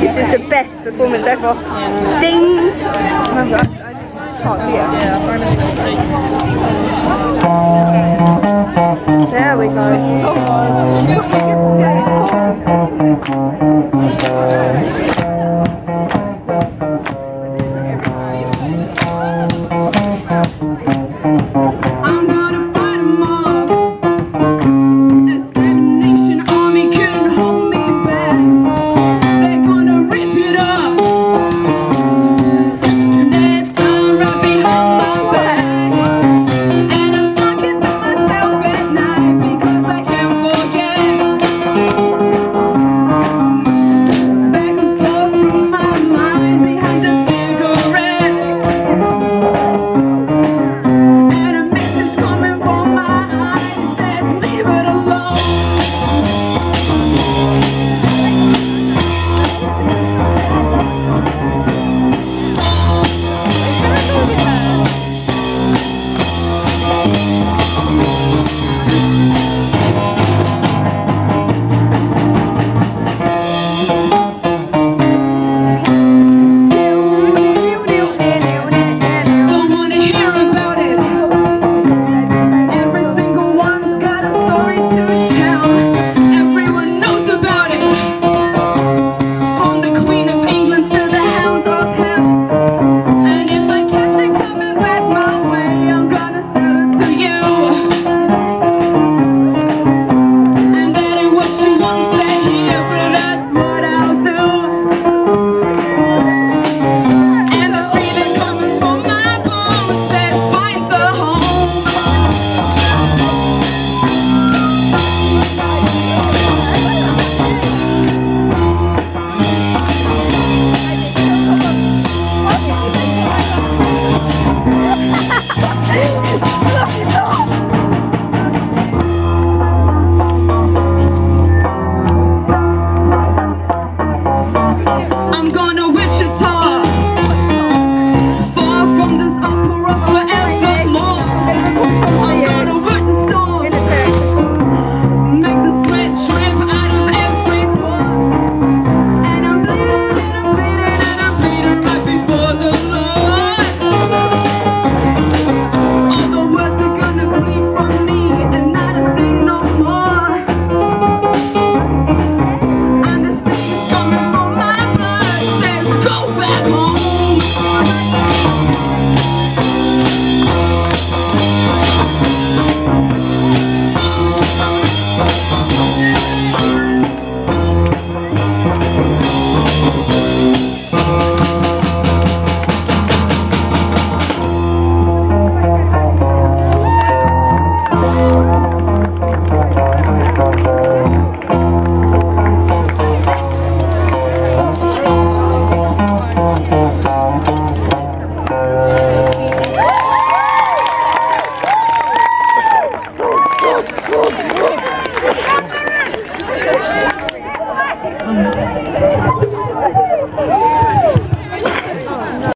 This is the best performance ever. Yeah. Ding! Oh my God, I just can't see it. There we go. Oh.